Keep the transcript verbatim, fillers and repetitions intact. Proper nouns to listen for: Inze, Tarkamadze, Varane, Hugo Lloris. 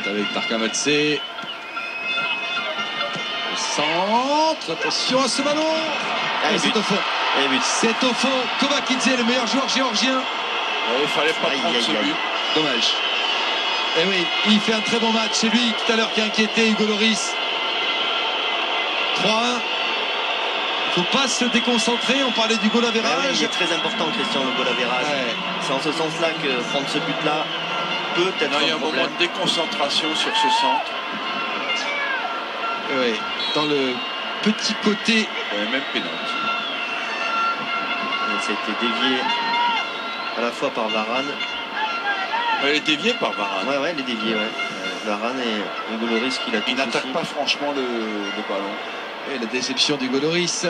tête avec Tarkamadze. Au centre, attention à ce ballon. Allez, c'est au fond. C'est au fond. Tarkamadze, Inze, le meilleur joueur géorgien. Il fallait pas prendre ce but. Dommage. Et oui, il fait un très bon match. C'est lui tout à l'heure qui a inquiété Hugo Lloris. trois un. Il ne faut pas se déconcentrer. On parlait du goal average. Ah ouais, il est très important, Christian, le goal average. Ouais. C'est en ce sens-là que prendre ce but-là peut être non, un il y a un problème. Moment de déconcentration sur ce centre. Oui, dans le petit côté. Ouais, même pénalty. Ça a été dévié à la fois par Varane. Elle est déviée par Varane. Ouais, ouais, elle est déviée, ouais. Varane et Hugo Lloris qui l'a touché. Il n'attaque pas franchement le, le ballon. Et la déception d'Hugo Lloris.